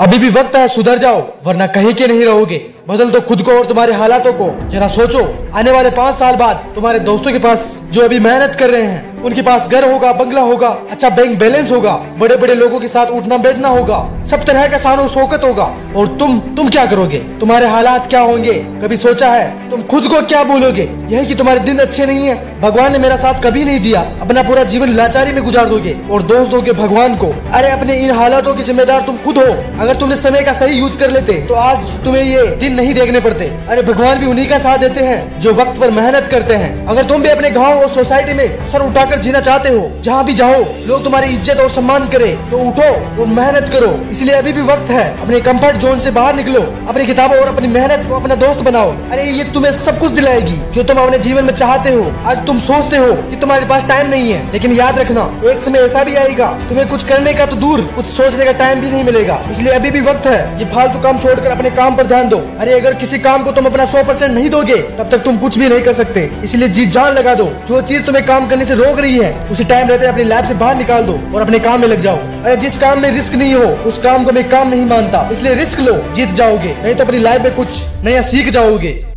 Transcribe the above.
अभी भी वक्त है, सुधर जाओ वरना कहीं के नहीं रहोगे। बदल दो खुद को और तुम्हारे हालातों को। जरा सोचो, आने वाले 5 साल बाद तुम्हारे दोस्तों के पास जो अभी मेहनत कर रहे हैं, उनके पास घर होगा, बंगला होगा, अच्छा बैंक बैलेंस होगा, बड़े बड़े लोगों के साथ उठना बैठना होगा, सब तरह का शान और शौकत होगा। और तुम क्या करोगे? तुम्हारे हालात क्या होंगे? कभी सोचा है तुम खुद को क्या बोलोगे? यही कि तुम्हारे दिन अच्छे नहीं है, भगवान ने मेरा साथ कभी नहीं दिया, अपना पूरा जीवन लाचारी में गुजार दोगे और दोष दोगे भगवान को। अरे अपने इन हालातों के जिम्मेदार तुम खुद हो। अगर तुमने समय का सही यूज कर लेते तो आज तुम्हें ये दिन नहीं देखने पड़ते। अरे भगवान भी उन्हीं का साथ देते हैं जो वक्त पर मेहनत करते हैं। अगर तुम भी अपने गांव और सोसाइटी में सर उठाकर जीना चाहते हो, जहाँ भी जाओ लोग तुम्हारी इज्जत और सम्मान करें, तो उठो और मेहनत करो। इसलिए अभी भी वक्त है, अपने कंफर्ट जोन से बाहर निकलो, अपनी किताबों और अपनी मेहनत को अपना दोस्त बनाओ। अरे ये तुम्हें सब कुछ दिलाएगी जो तुम अपने जीवन में चाहते हो। आज तुम सोचते हो कि तुम्हारे पास टाइम नहीं है, लेकिन याद रखना एक समय ऐसा भी आएगा तुम्हें कुछ करने का तो दूर, कुछ सोचने का टाइम भी नहीं मिलेगा। इसलिए अभी भी वक्त है, ये फालतू काम छोड़कर अपने काम पर ध्यान दो। अरे अगर किसी काम को तुम अपना 100% नहीं दोगे, तब तक तुम कुछ भी नहीं कर सकते। इसलिए जी जान लगा दो। जो चीज तुम्हें काम करने से रोक रही है, उसे टाइम रहते अपनी लाइफ से बाहर निकाल दो और अपने काम में लग जाओ। अरे जिस काम में रिस्क नहीं हो, उस काम को मैं काम नहीं मानता। इसलिए रिस्क लो, जीत जाओगे, नहीं तो अपनी लाइफ में कुछ नया सीख जाओगे।